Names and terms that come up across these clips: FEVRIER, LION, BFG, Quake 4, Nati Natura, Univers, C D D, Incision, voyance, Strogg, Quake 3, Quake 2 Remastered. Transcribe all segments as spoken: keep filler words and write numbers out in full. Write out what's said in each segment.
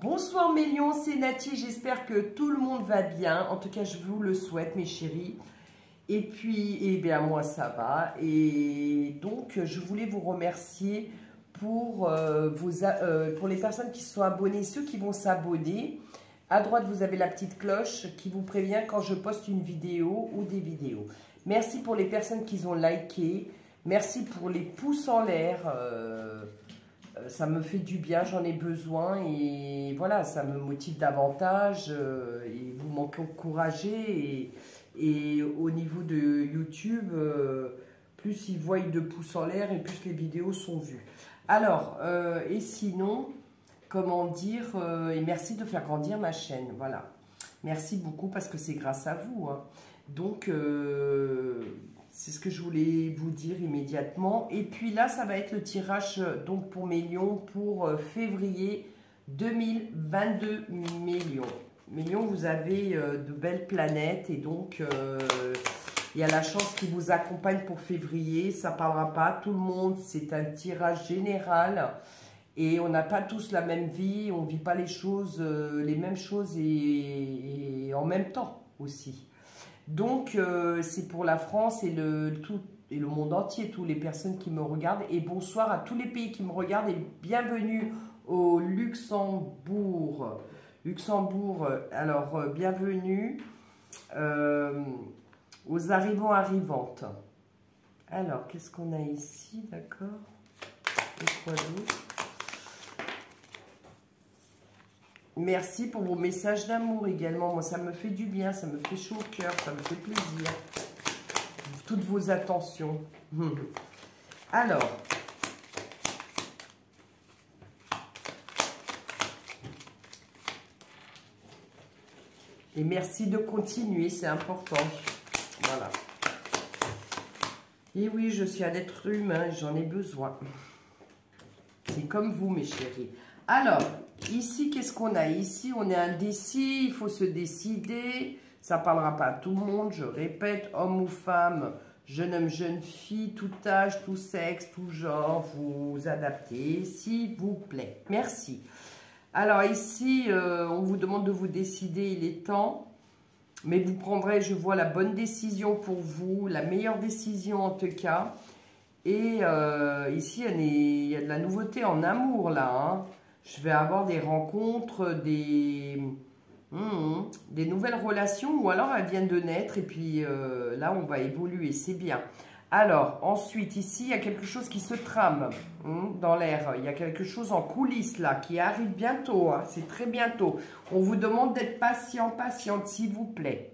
Bonsoir mes lions, c'est Nati, j'espère que tout le monde va bien. En tout cas, je vous le souhaite mes chéris. Et puis, eh bien moi ça va. Et donc, je voulais vous remercier pour, euh, vos, euh, pour les personnes qui sont abonnées, ceux qui vont s'abonner. À droite, vous avez la petite cloche qui vous prévient quand je poste une vidéo ou des vidéos. Merci pour les personnes qui ont liké. Merci pour les pouces en l'air. Euh, ça me fait du bien, j'en ai besoin. Et voilà, ça me motive davantage. Euh, et vous m'encouragez. Et, et au niveau de YouTube, euh, plus ils voient de pouces en l'air et plus les vidéos sont vues. Alors, euh, et sinon... Comment dire, euh, et merci de faire grandir ma chaîne, voilà. Merci beaucoup parce que c'est grâce à vous. Hein. Donc, euh, c'est ce que je voulais vous dire immédiatement. Et puis là, ça va être le tirage donc, pour mes lions pour euh, février deux mille vingt-deux. Mes lions. Mes lions, vous avez euh, de belles planètes et donc, euh, il y a la chance qui vous accompagne pour février. Ça ne parlera pas à tout le monde, c'est un tirage général. Et on n'a pas tous la même vie, on ne vit pas les choses, euh, les mêmes choses et, et en même temps aussi. Donc, euh, c'est pour la France et le, tout, et le monde entier, toutes les personnes qui me regardent. Et bonsoir à tous les pays qui me regardent et bienvenue au Luxembourg. Luxembourg, alors euh, bienvenue euh, aux arrivants arrivantes. Alors, qu'est-ce qu'on a ici, d'accord? Merci pour vos messages d'amour également. Moi, ça me fait du bien, ça me fait chaud au cœur, ça me fait plaisir. Toutes vos attentions. Alors, et merci de continuer, c'est important. Voilà. Et oui, je suis un être humain, j'en ai besoin. C'est comme vous, mes chéris. Alors, ici, qu'est-ce qu'on a ici? On est indécis, il faut se décider. Ça ne parlera pas à tout le monde, je répète. Homme ou femme, jeune homme, jeune fille, tout âge, tout sexe, tout genre, vous adaptez, s'il vous plaît. Merci. Alors ici, euh, on vous demande de vous décider, il est temps. Mais vous prendrez, je vois, la bonne décision pour vous, la meilleure décision en tout cas. Et euh, ici, il y a de la nouveauté en amour, là. Hein. Je vais avoir des rencontres, des, hmm, des nouvelles relations, ou alors elles viennent de naître, et puis euh, là, on va évoluer, c'est bien. Alors, ensuite, ici, il y a quelque chose qui se trame hein, dans l'air. Il y a quelque chose en coulisses, là, qui arrive bientôt. Hein. C'est très bientôt. On vous demande d'être patient, patiente, s'il vous plaît.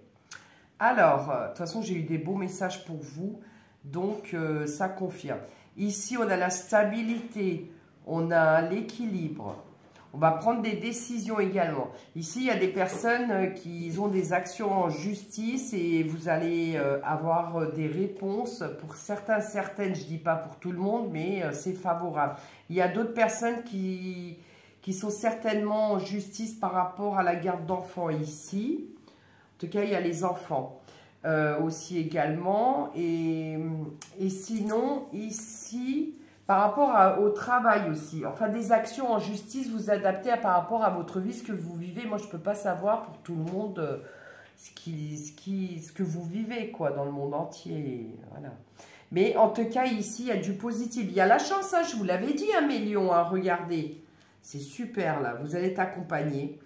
Alors, de toute façon, j'ai eu des beaux messages pour vous. Donc, euh, ça confirme. Ici, on a la stabilité, on a l'équilibre. On va prendre des décisions également. Ici, il y a des personnes qui ont des actions en justice et vous allez euh, avoir des réponses pour certains, certaines, je ne dis pas pour tout le monde, mais euh, c'est favorable. Il y a d'autres personnes qui, qui sont certainement en justice par rapport à la garde d'enfants ici. En tout cas, il y a les enfants. Euh, aussi également et, et sinon ici par rapport à, au travail aussi enfin des actions en justice vous adaptez à, par rapport à votre vie ce que vous vivez moi je peux pas savoir pour tout le monde euh, ce, qui, ce, qui, ce que vous vivez quoi dans le monde entier voilà. Mais en tout cas ici il y a du positif, il y a la chance hein, je vous l'avais dit hein, mes lions, hein, regardez c'est super là, vous allez être accompagnés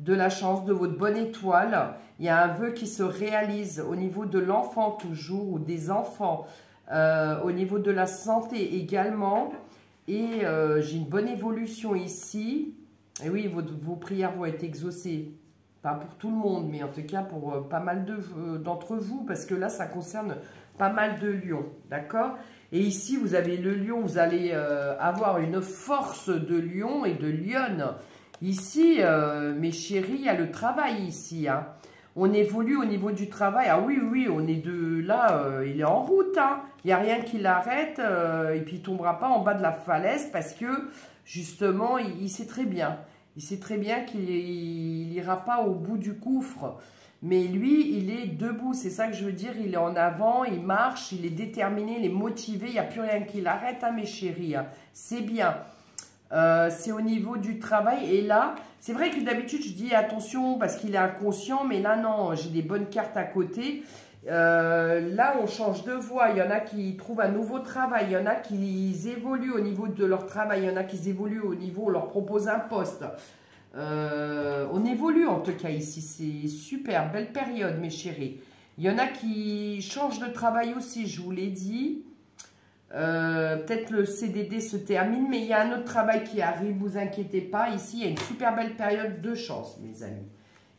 de la chance, de votre bonne étoile. Il y a un vœu qui se réalise au niveau de l'enfant toujours, ou des enfants, euh, au niveau de la santé également. Et euh, j'ai une bonne évolution ici. Et oui, vos, vos prières vont être exaucées. Pas pour tout le monde, mais en tout cas pour euh, pas mal d'entre de, euh, vous, parce que là, ça concerne pas mal de lions, d'accord? Et ici, vous avez le lion, vous allez euh, avoir une force de lion et de lionne. Ici, euh, mes chéris, il y a le travail ici. Hein. On évolue au niveau du travail. Ah oui, oui, on est de là, euh, il est en route. Hein. Il n'y a rien qui l'arrête euh, et puis il ne tombera pas en bas de la falaise parce que, justement, il, il sait très bien. Il sait très bien qu'il n'ira pas au bout du gouffre. Mais lui, il est debout, c'est ça que je veux dire. Il est en avant, il marche, il est déterminé, il est motivé. Il n'y a plus rien qui l'arrête, hein, mes chéris. Hein. C'est bien. Euh, c'est au niveau du travail. Et là, c'est vrai que d'habitude, je dis attention parce qu'il est inconscient. Mais là, non, j'ai des bonnes cartes à côté. Euh, là, on change de voie. Il y en a qui trouvent un nouveau travail. Il y en a qui évoluent au niveau de leur travail. Il y en a qui évoluent au niveau, on leur propose un poste. Euh, on évolue en tout cas ici. C'est super, belle période, mes chéris. Il y en a qui changent de travail aussi, je vous l'ai dit. Euh, peut-être le C D D se termine, mais il y a un autre travail qui arrive, vous inquiétez pas. Ici, il y a une super belle période de chance, mes amis.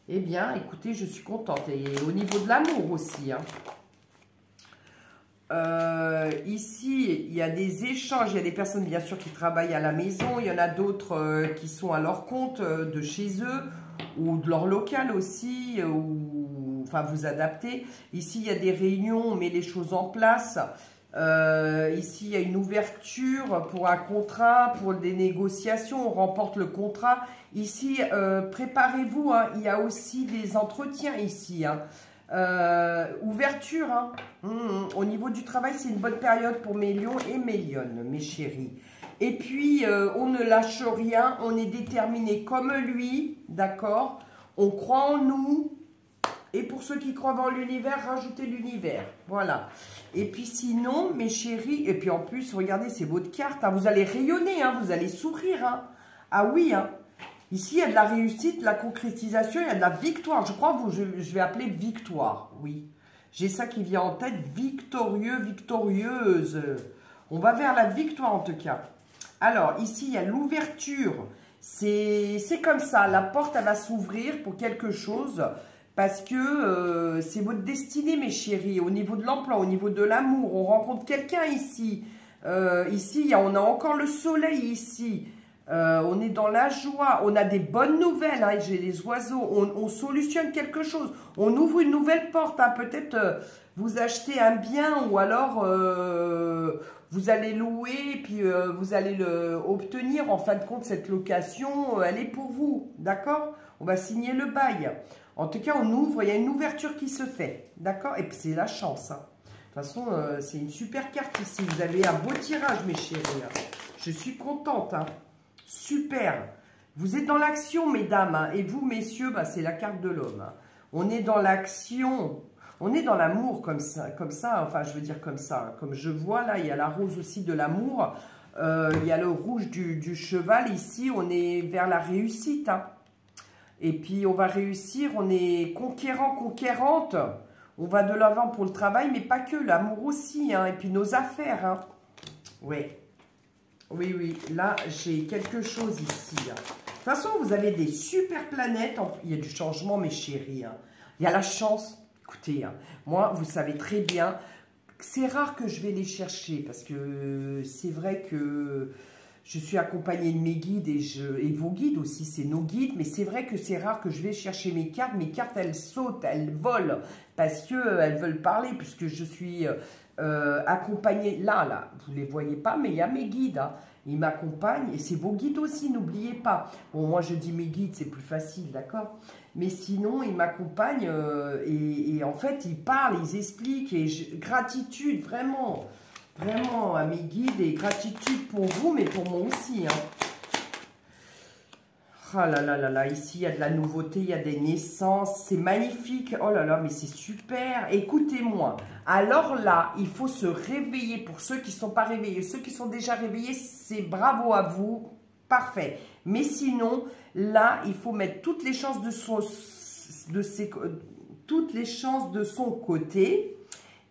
Eh bien, écoutez, je suis contente. Et au niveau de l'amour aussi. Hein. Euh, ici, il y a des échanges. Il y a des personnes, bien sûr, qui travaillent à la maison. Il y en a d'autres euh, qui sont à leur compte euh, de chez eux ou de leur local aussi, euh, ou enfin, vous adaptez. Ici, il y a des réunions, on met les choses en place. Euh, ici, il y a une ouverture pour un contrat, pour des négociations, on remporte le contrat. Ici, euh, préparez-vous, hein, il y a aussi des entretiens ici. Hein. Euh, ouverture, hein. mmh, mmh. Au niveau du travail, c'est une bonne période pour mes lions et mes lionnes, mes chéris. Et puis, euh, on ne lâche rien, on est déterminé comme lui, d'accord? On croit en nous. Et pour ceux qui croient dans l'univers, rajoutez l'univers. Voilà. Et puis sinon, mes chéris, et puis en plus, regardez, c'est votre carte. Hein, vous allez rayonner, hein, vous allez sourire. Hein. Ah oui, hein. Ici, il y a de la réussite, de la concrétisation, il y a de la victoire. Je crois que je, je vais appeler victoire, oui. J'ai ça qui vient en tête, victorieux, victorieuse. On va vers la victoire en tout cas. Alors, ici, il y a l'ouverture. C'est comme ça, la porte, elle va s'ouvrir pour quelque chose. Parce que euh, c'est votre destinée, mes chéris, au niveau de l'emploi, au niveau de l'amour. On rencontre quelqu'un ici. Euh, ici, on a encore le soleil ici. Euh, on est dans la joie. On a des bonnes nouvelles. Hein, j'ai les oiseaux. On, on solutionne quelque chose. On ouvre une nouvelle porte. Hein, peut-être euh, vous achetez un bien ou alors euh, vous allez louer et puis euh, vous allez le obtenir. En fin de compte, cette location, elle est pour vous. D'accord? On va signer le bail. En tout cas, on ouvre, il y a une ouverture qui se fait, d'accord? Et puis, c'est la chance. Hein. De toute façon, euh, c'est une super carte ici. Vous avez un beau tirage, mes chéris. Hein. Je suis contente. Hein. Super. Vous êtes dans l'action, mesdames. Hein. Et vous, messieurs, bah, c'est la carte de l'homme. Hein. On est dans l'action. On est dans l'amour comme ça, comme ça. Enfin, je veux dire comme ça. Hein. Comme je vois, là, il y a la rose aussi de l'amour. Euh, il y a le rouge du, du cheval. Ici, on est vers la réussite, hein. Et puis, on va réussir, on est conquérant, conquérante. On va de l'avant pour le travail, mais pas que, l'amour aussi. Hein. Et puis, nos affaires. Hein. Ouais. Oui, oui, là, j'ai quelque chose ici. Hein. De toute façon, vous avez des super planètes. Il y a du changement, mes chéris. Hein. Il y a la chance. Écoutez, hein, moi, vous savez très bien, c'est rare que je vais les chercher. Parce que c'est vrai que... Je suis accompagnée de mes guides et, je, et vos guides aussi, c'est nos guides. Mais c'est vrai que c'est rare que je vais chercher mes cartes. Mes cartes, elles sautent, elles volent parce qu'elles veulent parler puisque je suis euh, accompagnée. Là, là, vous ne les voyez pas, mais il y a mes guides. Hein. Ils m'accompagnent et c'est vos guides aussi, n'oubliez pas. Bon, moi, je dis mes guides, c'est plus facile, d'accord? Mais sinon, ils m'accompagnent euh, et, et en fait, ils parlent, ils expliquent. Et je, gratitude, vraiment. Vraiment, à mes guides et gratitude pour vous, mais pour moi aussi. Hein. Ah là là là là, ici, il y a de la nouveauté, il y a des naissances. C'est magnifique. Oh là là, mais c'est super. Écoutez-moi. Alors là, il faut se réveiller pour ceux qui ne sont pas réveillés. Ceux qui sont déjà réveillés, c'est bravo à vous. Parfait. Mais sinon, là, il faut mettre toutes les chances de son, de ses, toutes les chances de son côté.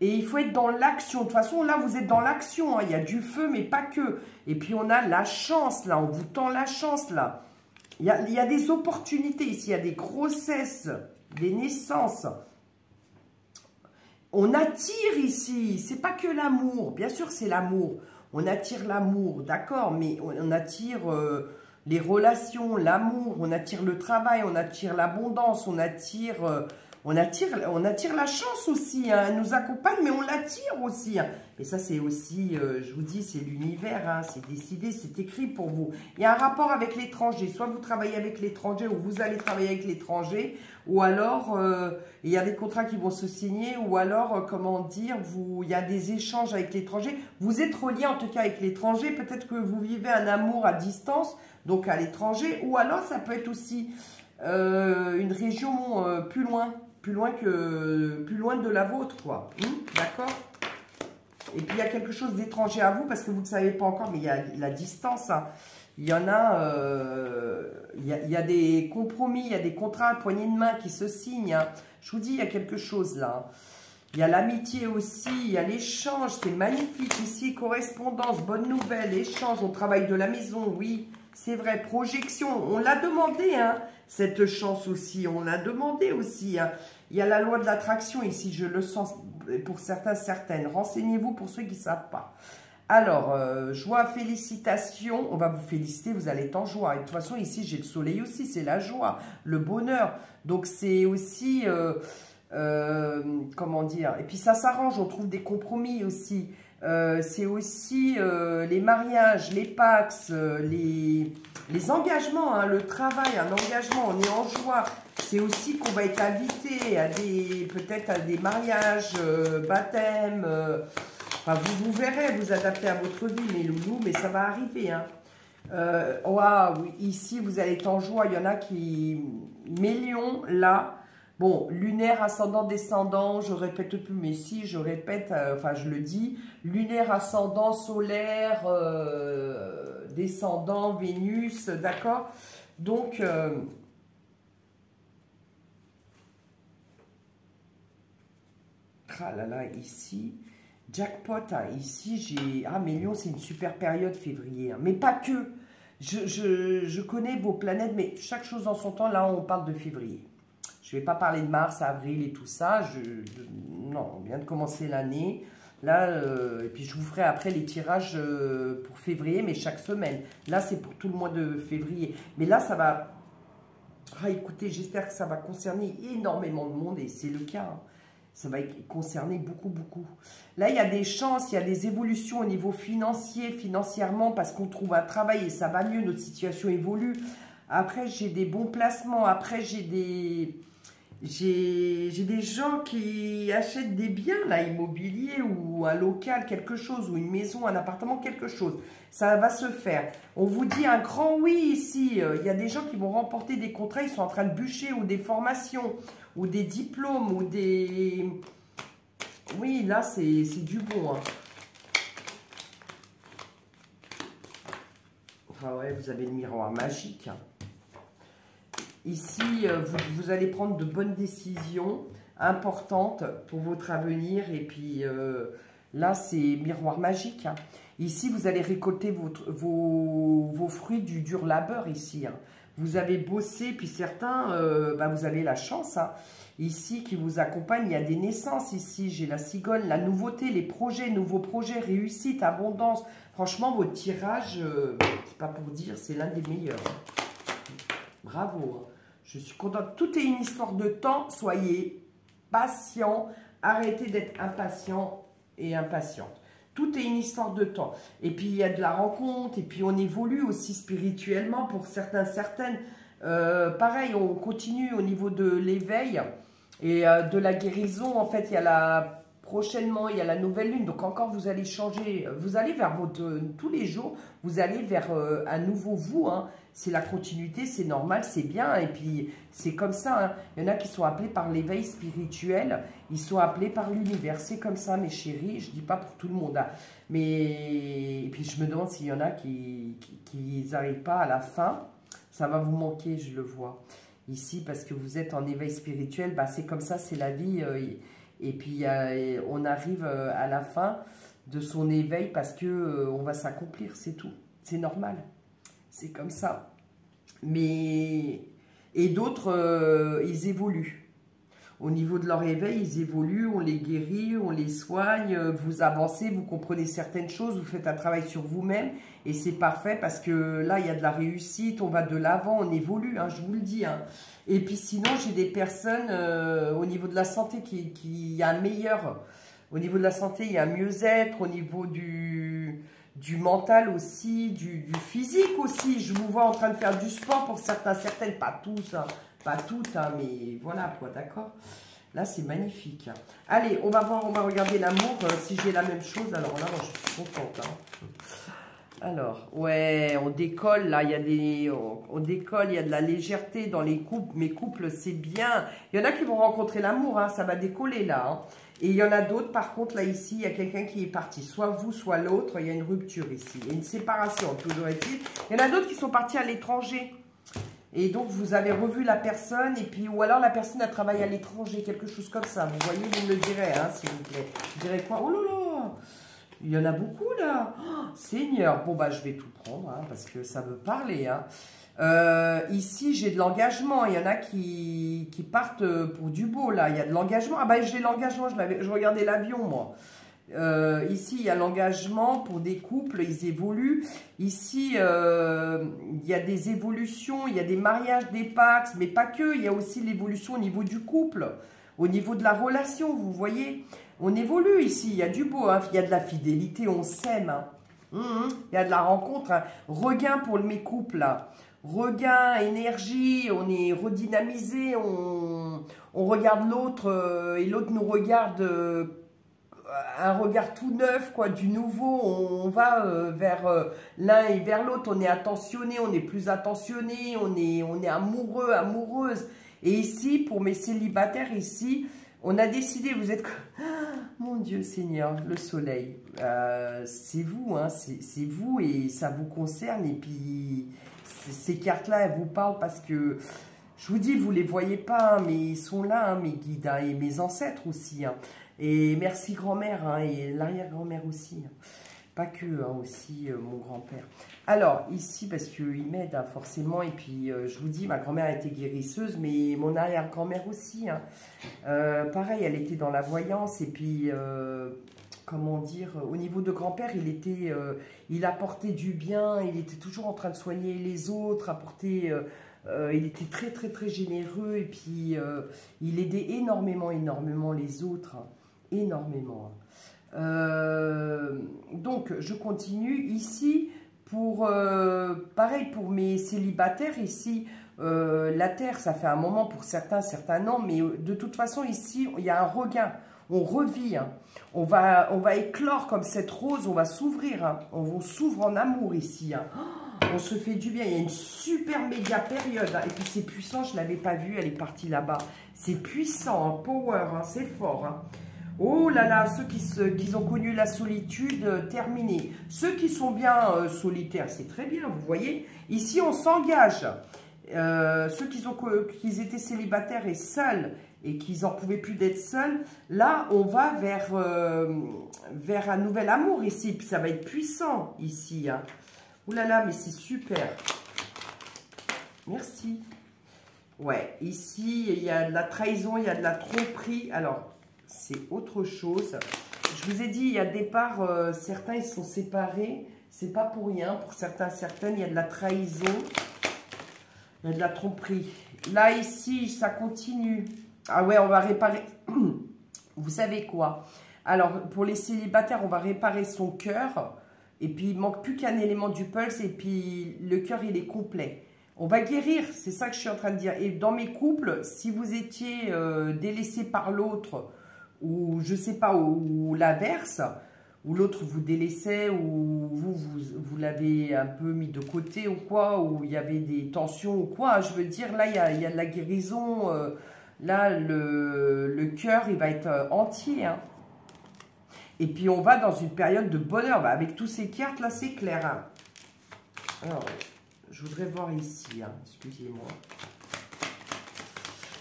Et il faut être dans l'action. De toute façon, là, vous êtes dans l'action. Hein. Il y a du feu, mais pas que. Et puis, on a la chance, là. On vous tend la chance, là. Il y a, il y a des opportunités ici. Il y a des grossesses, des naissances. On attire ici. C'est pas que l'amour. Bien sûr, c'est l'amour. On attire l'amour, d'accord. Mais on, on attire euh, les relations, l'amour. On attire le travail. On attire l'abondance. On attire... Euh, On attire, on attire la chance aussi, hein. Elle nous accompagne, mais on l'attire aussi. Hein. Et ça, c'est aussi, euh, je vous dis, c'est l'univers, hein. C'est décidé, c'est écrit pour vous. Il y a un rapport avec l'étranger. Soit vous travaillez avec l'étranger, ou vous allez travailler avec l'étranger, ou alors, euh, il y a des contrats qui vont se signer, ou alors, euh, comment dire, vous, il y a des échanges avec l'étranger. Vous êtes relié, en tout cas, avec l'étranger. Peut-être que vous vivez un amour à distance, donc à l'étranger, ou alors, ça peut être aussi euh, une région euh, plus loin. Plus loin, que, plus loin de la vôtre, quoi. Mmh, d'accord. Et puis, il y a quelque chose d'étranger à vous, parce que vous ne savez pas encore, mais il y a la distance. Hein. Il y en a, euh, il, y a il y a des compromis, il y a des contrats, poignées de main qui se signent. Hein. Je vous dis, il y a quelque chose, là. Il y a l'amitié aussi, il y a l'échange, c'est magnifique. Ici, correspondance, bonne nouvelle, échange, on travaille de la maison, oui. C'est vrai, projection, on l'a demandé, hein, cette chance aussi, on l'a demandé aussi. Hein. Il y a la loi de l'attraction ici, je le sens pour certains, certaines. Renseignez-vous pour ceux qui ne savent pas. Alors, euh, joie, félicitations, on va vous féliciter, vous allez être en joie. Et de toute façon, ici, j'ai le soleil aussi, c'est la joie, le bonheur. Donc, c'est aussi, euh, euh, comment dire, et puis ça s'arrange, on trouve des compromis aussi. Euh, c'est aussi euh, les mariages, les pax, euh, les, les engagements, hein, le travail, un engagement, on est en joie. C'est aussi qu'on va être invité à des, peut-être à des mariages, euh, baptêmes. Euh, enfin, vous vous verrez, vous adapter à votre vie, mes loulous, mais ça va arriver. Hein. Euh, wow, ici, vous allez être en joie. Il y en a qui... Mes lions, là... Bon, lunaire, ascendant, descendant, je répète plus, mais si, je répète, euh, enfin, je le dis. Lunaire, ascendant, solaire, euh, descendant, Vénus, d'accord. Donc, euh, ah là là, ici, jackpot, hein, ici, j'ai... Ah, mais Lion, c'est une super période, février, hein, mais pas que. Je, je, je connais vos planètes, mais chaque chose en son temps, là, on parle de février. Je ne vais pas parler de mars, avril et tout ça. Je, je, non, on vient de commencer l'année. Là, euh, et puis je vous ferai après les tirages euh, pour février, mais chaque semaine. Là, c'est pour tout le mois de février. Mais là, ça va... Ah, écoutez, j'espère que ça va concerner énormément de monde, et c'est le cas. Hein. Ça va concerner beaucoup, beaucoup. Là, il y a des chances, il y a des évolutions au niveau financier, financièrement, parce qu'on trouve un travail et ça va mieux, notre situation évolue. Après, j'ai des bons placements. Après, j'ai des... J'ai des gens qui achètent des biens, là, immobiliers ou un local, quelque chose, ou une maison, un appartement, quelque chose. Ça va se faire. On vous dit un grand oui ici. Il y a des gens qui vont remporter des contrats, ils sont en train de bûcher, ou des formations, ou des diplômes, ou des... Oui, là, c'est du bon. Hein. Enfin, ouais, vous avez le miroir magique, hein. Ici, vous, vous allez prendre de bonnes décisions importantes pour votre avenir. Et puis, euh, là, c'est miroir magique. Hein. Ici, vous allez récolter votre, vos, vos fruits du dur labeur ici. Hein. Vous avez bossé, puis certains, euh, bah, vous avez la chance. Hein. Ici, qui vous accompagne, il y a des naissances ici. J'ai la cigogne, la nouveauté, les projets, nouveaux projets, réussite, abondance. Franchement, votre tirage, euh, c'est pas pour dire, c'est l'un des meilleurs. Hein. Bravo, je suis contente. Tout est une histoire de temps. Soyez patient. Arrêtez d'être impatient et impatiente. Tout est une histoire de temps. Et puis, il y a de la rencontre. Et puis, on évolue aussi spirituellement pour certains, certaines. Euh, pareil, on continue au niveau de l'éveil et euh, de la guérison. En fait, il y a la... Prochainement, il y a la nouvelle lune. Donc, encore, vous allez changer. Vous allez vers votre... Tous les jours, vous allez vers euh, un nouveau vous. Hein. C'est la continuité, c'est normal, c'est bien. Et puis, c'est comme ça. Hein. Il y en a qui sont appelés par l'éveil spirituel. Ils sont appelés par l'univers. C'est comme ça, mes chéris. Je ne dis pas pour tout le monde. Hein. Mais... Et puis, je me demande s'il y en a qui n'arrivent pas à la fin. Ça va vous manquer, je le vois. Ici, parce que vous êtes en éveil spirituel. Bah, c'est comme ça, c'est la vie... Euh, y... Et puis, on arrive à la fin de son éveil parce qu'on va s'accomplir, c'est tout. C'est normal, c'est comme ça. Mais, et d'autres, ils évoluent. Au niveau de leur réveil, ils évoluent, on les guérit, on les soigne, vous avancez, vous comprenez certaines choses, vous faites un travail sur vous-même et c'est parfait parce que là, il y a de la réussite, on va de l'avant, on évolue, hein, je vous le dis. Hein. Et puis sinon, j'ai des personnes euh, au niveau de la santé qui, qui y a un meilleur, au niveau de la santé, il y a un mieux-être, au niveau du, du mental aussi, du, du physique aussi. Je vous vois en train de faire du sport pour certains, certaines, pas tous, hein. Pas toutes, hein, mais voilà, quoi, d'accord. Là, c'est magnifique. Allez, on va voir, on va regarder l'amour. Euh, si j'ai la même chose, alors là, moi, je suis contente. Hein. Alors, ouais, on décolle, là, il y a des... On, on décolle, il y a de la légèreté dans les couples. Mes couples, c'est bien. Il y en a qui vont rencontrer l'amour, hein, ça va décoller, là. Hein. Et il y en a d'autres, par contre, là, ici, il y a quelqu'un qui est parti. Soit vous, soit l'autre, il y a une rupture, ici. Il y a une séparation, toujours est-il. Il y en a d'autres qui sont partis à l'étranger. Et donc, vous avez revu la personne, et puis ou alors la personne a travaillé à l'étranger, quelque chose comme ça. Vous voyez, vous me le direz, hein, s'il vous plaît. Je dirais quoi? Oh là là, il y en a beaucoup, là. Oh, Seigneur, bon, bah, je vais tout prendre, hein, parce que ça veut parler. Hein. Euh, ici, j'ai de l'engagement. Il y en a qui, qui partent pour du beau, là. Il y a de l'engagement. Ah, bah, j'ai l'engagement, je, je regardais l'avion, moi. Euh, ici, il y a l'engagement pour des couples, ils évoluent. Ici, euh, il y a des évolutions, il y a des mariages, des pax, mais pas que. Il y a aussi l'évolution au niveau du couple, au niveau de la relation, vous voyez. On évolue ici, il y a du beau, hein. Il y a de la fidélité, on s'aime. Hein. Mmh, il y a de la rencontre, hein. Regain pour mes couples, hein. Regain, énergie, on est redynamisé, on, on regarde l'autre euh, et l'autre nous regarde... Euh, un regard tout neuf, quoi, du nouveau, on, on va euh, vers euh, l'un et vers l'autre, on est attentionné, on est plus attentionné, on est, on est amoureux, amoureuse. Et ici, pour mes célibataires, ici, on a décidé, vous êtes... Ah, mon Dieu Seigneur, le soleil, euh, c'est vous, hein, c'est vous et ça vous concerne. Et puis, ces cartes-là, elles vous parlent parce que... Je vous dis, vous ne les voyez pas, hein, mais ils sont là, hein, mes guides, hein, et mes ancêtres aussi. Hein. Et merci grand-mère, hein, et l'arrière-grand-mère aussi. Hein. Pas que, hein, aussi euh, mon grand-père. Alors, ici, parce qu'il m'aide, hein, forcément, et puis euh, je vous dis, ma grand-mère a été guérisseuse, mais mon arrière-grand-mère aussi. Hein. Euh, pareil, elle était dans la voyance, et puis... Euh, comment dire, au niveau de grand-père, il était, euh, il apportait du bien, il était toujours en train de soigner les autres, apporter, euh, euh, il était très très très généreux et puis euh, il aidait énormément, énormément les autres, hein, énormément. Hein. Euh, donc je continue ici pour, euh, pareil pour mes célibataires ici. Euh, la Terre, ça fait un moment pour certains, certains non, mais de toute façon ici, il y a un regain, on revit, hein. on, va, on va éclore comme cette rose, on va s'ouvrir, hein. on, on s'ouvre en amour ici, hein. oh, on se fait du bien, il y a une super méga période, hein. et puis c'est puissant, je ne l'avais pas vu, elle est partie là-bas, c'est puissant, hein. power, hein. c'est fort, hein. Oh là là, ceux qui, se, qui ont connu la solitude, euh, terminée, ceux qui sont bien euh, solitaires, c'est très bien, vous voyez, ici on s'engage. Euh, ceux qui ont qu'ils étaient célibataires et seuls et qu'ils n'en pouvaient plus d'être seuls, là on va vers, euh, vers un nouvel amour ici, puis ça va être puissant ici, hein. Ouh là là, mais c'est super, merci. Ouais, ici il y a de la trahison, il y a de la tromperie, alors c'est autre chose. Je vous ai dit, il y a des parts, euh, certains ils sont séparés, c'est pas pour rien, pour certains, certaines, il y a de la trahison. Il y a de la tromperie. Là, ici, ça continue. Ah ouais, on va réparer... Vous savez quoi? Alors, pour les célibataires, on va réparer son cœur. Et puis, il ne manque plus qu'un élément du pulse. Et puis, le cœur, il est complet. On va guérir. C'est ça que je suis en train de dire. Et dans mes couples, si vous étiez euh, délaissé par l'autre, ou je ne sais pas, ou, ou l'inverse... ou l'autre vous délaissait, ou vous, vous, vous l'avez un peu mis de côté ou quoi, ou il y avait des tensions ou quoi. Je veux dire, là, il y a, il y a de la guérison. Euh, là, le, le cœur, il va être entier. Hein. Et puis, on va dans une période de bonheur. Bah, avec toutes ces cartes, là, c'est clair. Hein. Alors, je voudrais voir ici. Hein. Excusez-moi.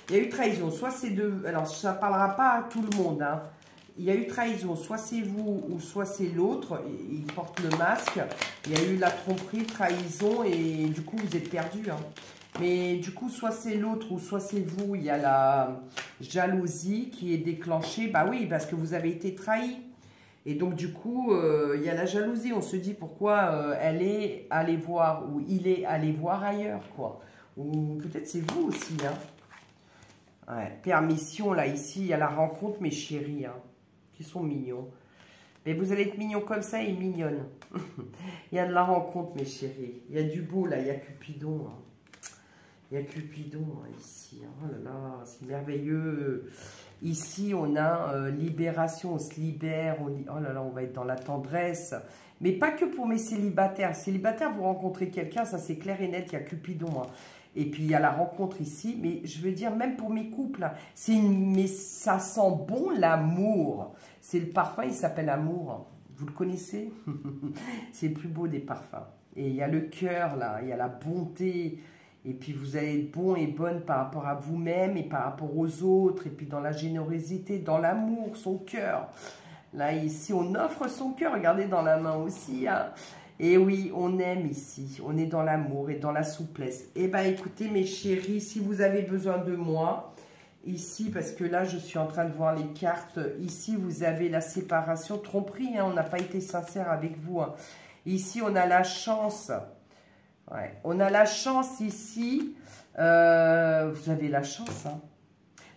Il y a eu trahison. Soit c'est de... Alors, ça ne parlera pas à tout le monde, hein. Il y a eu trahison, soit c'est vous ou soit c'est l'autre, il porte le masque, il y a eu la tromperie, trahison et du coup vous êtes perdu. Hein. Mais du coup, soit c'est l'autre ou soit c'est vous, il y a la jalousie qui est déclenchée. Bah oui, parce que vous avez été trahi. Et donc du coup, euh, il y a la jalousie. On se dit pourquoi euh, elle est allée voir ou il est allé voir ailleurs, quoi. Ou peut-être c'est vous aussi, hein. Ouais, permission, là, ici, il y a la rencontre, mes chéris, hein, qui sont mignons. Mais vous allez être mignons comme ça et mignonnes. Il y a de la rencontre, mes chéris. Il y a du beau, là, il y a Cupidon. Hein. Il y a Cupidon, hein, ici. Hein. Oh là là, c'est merveilleux. Ici, on a euh, libération, on se libère. On... Oh là là, on va être dans la tendresse. Mais pas que pour mes célibataires. Célibataires, vous rencontrez quelqu'un, ça, c'est clair et net, il y a Cupidon, hein. Et puis, il y a la rencontre ici. Mais je veux dire, même pour mes couples, hein, c'est une... mais ça sent bon l'amour. C'est le parfum, il s'appelle Amour. Vous le connaissez? C'est le plus beau des parfums. Et il y a le cœur, là. Il y a la bonté. Et puis, vous allez être bon et bonne par rapport à vous-même et par rapport aux autres. Et puis, dans la générosité, dans l'amour, son cœur. Là, ici, on offre son cœur. Regardez dans la main aussi, hein. Et oui, on aime ici, on est dans l'amour et dans la souplesse. Eh bien, écoutez, mes chéris, si vous avez besoin de moi, ici, parce que là, je suis en train de voir les cartes, ici, vous avez la séparation, tromperie, hein, on n'a pas été sincère avec vous. Hein. Ici, on a la chance, ouais, on a la chance ici, euh, vous avez la chance, hein.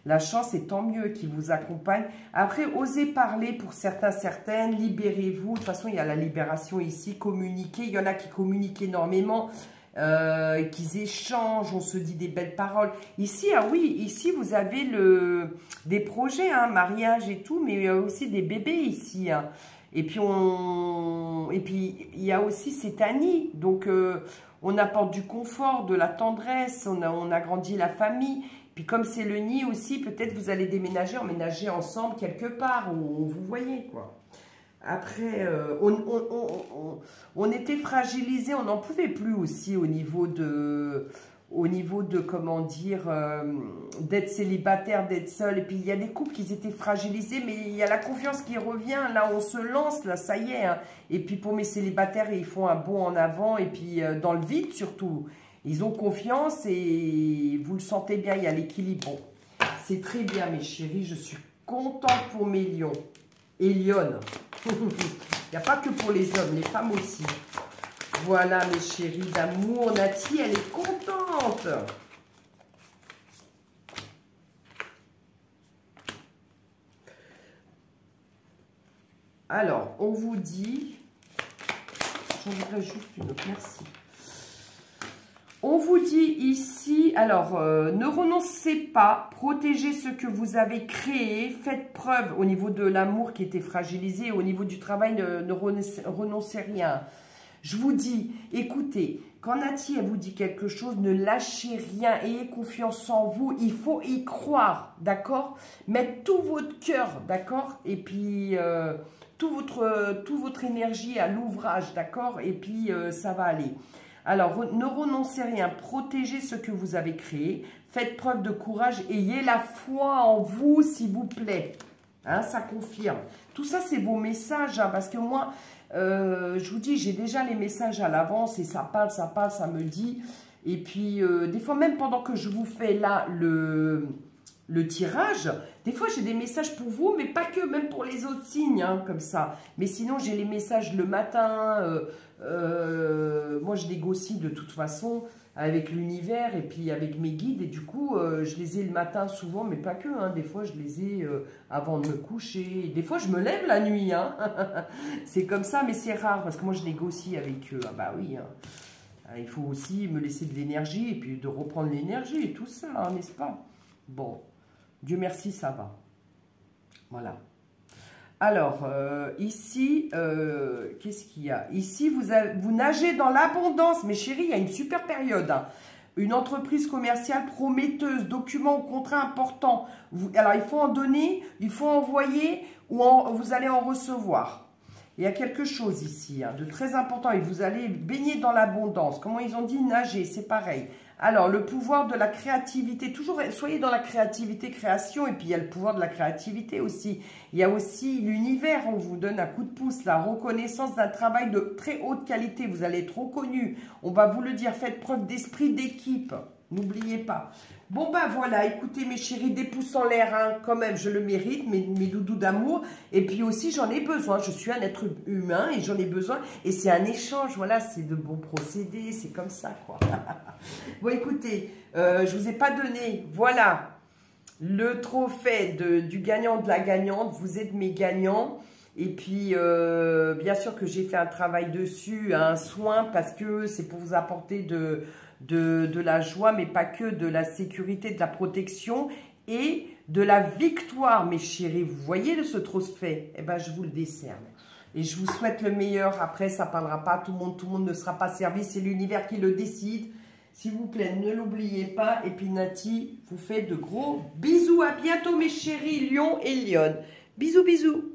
La chance, et tant mieux, qui vous accompagne. Après, osez parler pour certains, certaines. Libérez-vous. De toute façon, il y a la libération ici. Communiquez. Il y en a qui communiquent énormément, euh, qui échangent. On se dit des belles paroles. Ici, ah oui, ici, vous avez le, des projets, hein, mariage et tout, mais il y a aussi des bébés ici. Hein. Et puis, on... et puis, il y a aussi cette Annie. Donc, euh, on apporte du confort, de la tendresse. On a, on agrandit la famille. Puis comme c'est le nid aussi, peut-être vous allez déménager, emménager ensemble quelque part, où vous voyez, quoi. Après, euh, on, on, on, on, on était fragilisés, on n'en pouvait plus aussi au niveau de, au niveau de comment dire, euh, d'être célibataire, d'être seul. Et puis il y a des couples qui étaient fragilisés, mais il y a la confiance qui revient. Là, on se lance, là, ça y est. Hein. Et puis pour mes célibataires, ils font un bond en avant, et puis euh, dans le vide surtout. Ils ont confiance et vous le sentez bien, il y a l'équilibre. Bon, c'est très bien, mes chéris, je suis contente pour mes lions et lionnes. Il n'y a pas que pour les hommes, les femmes aussi. Voilà, mes chéris d'amour, Nati, elle est contente. Alors, on vous dit... J'en voudrais juste une autre, merci. On vous dit ici, alors, euh, ne renoncez pas, protégez ce que vous avez créé, faites preuve au niveau de l'amour qui était fragilisé, au niveau du travail, ne, ne renoncez rien. Je vous dis, écoutez, quand Nati, elle vous dit quelque chose, ne lâchez rien, ayez confiance en vous, il faut y croire, d'accord? Mettez tout votre cœur, d'accord? Et puis, euh, tout votre, euh, tout votre énergie à l'ouvrage, d'accord? Et puis, euh, ça va aller. Alors, ne renoncez rien, protégez ce que vous avez créé, faites preuve de courage, ayez la foi en vous, s'il vous plaît. Hein, ça confirme. Tout ça, c'est vos messages, hein, parce que moi, euh, je vous dis, j'ai déjà les messages à l'avance, et ça parle, ça parle, ça me dit. Et puis, euh, des fois, même pendant que je vous fais là le, le tirage, des fois, j'ai des messages pour vous, mais pas que, même pour les autres signes, hein, comme ça. Mais sinon, j'ai les messages le matin... Euh, Euh, moi je négocie de toute façon avec l'univers et puis avec mes guides et du coup euh, je les ai le matin souvent mais pas que, hein. Des fois je les ai euh, avant de me coucher, des fois je me lève la nuit, hein. C'est comme ça mais c'est rare parce que moi je négocie avec eux, ah bah oui, hein. Il faut aussi me laisser de l'énergie et puis de reprendre l'énergie et tout ça, hein, n'est-ce pas? Bon, Dieu merci ça va, voilà. Alors, euh, ici, euh, qu'est-ce qu'il y a? Ici, vous, avez, vous nagez dans l'abondance. Mes chéris, il y a une super période. Hein. Une entreprise commerciale prometteuse, documents ou contrats importants. Vous, alors, il faut en donner, il faut envoyer ou en, vous allez en recevoir. Il y a quelque chose ici, hein, de très important. Et vous allez baigner dans l'abondance. Comment ils ont dit? Nager, c'est pareil. Alors, le pouvoir de la créativité, toujours soyez dans la créativité, création, et puis il y a le pouvoir de la créativité aussi. Il y a aussi l'univers, on vous donne un coup de pouce, la reconnaissance d'un travail de très haute qualité, vous allez être reconnu. On va vous le dire, faites preuve d'esprit d'équipe. N'oubliez pas. Bon, ben voilà, écoutez mes chéris, des pouces en l'air, hein, quand même, je le mérite, mes, mes doudous d'amour. Et puis aussi, j'en ai besoin. Je suis un être humain et j'en ai besoin. Et c'est un échange, voilà, c'est de bons procédés, c'est comme ça, quoi. Bon, écoutez, euh, je ne vous ai pas donné, voilà, le trophée de, du gagnant, de la gagnante. Vous êtes mes gagnants. Et puis, euh, bien sûr que j'ai fait un travail dessus, un soin, parce que c'est pour vous apporter de, de, de la joie, mais pas que, de la sécurité, de la protection et de la victoire, mes chéris. Vous voyez ce trophée? Eh bien, je vous le décerne. Et je vous souhaite le meilleur. Après, ça ne parlera pas. Tout le monde, tout le monde ne sera pas servi. C'est l'univers qui le décide. S'il vous plaît, ne l'oubliez pas. Et puis, Nati vous fait de gros bisous. À bientôt, mes chéris, Lion et Lionne. Bisous, bisous.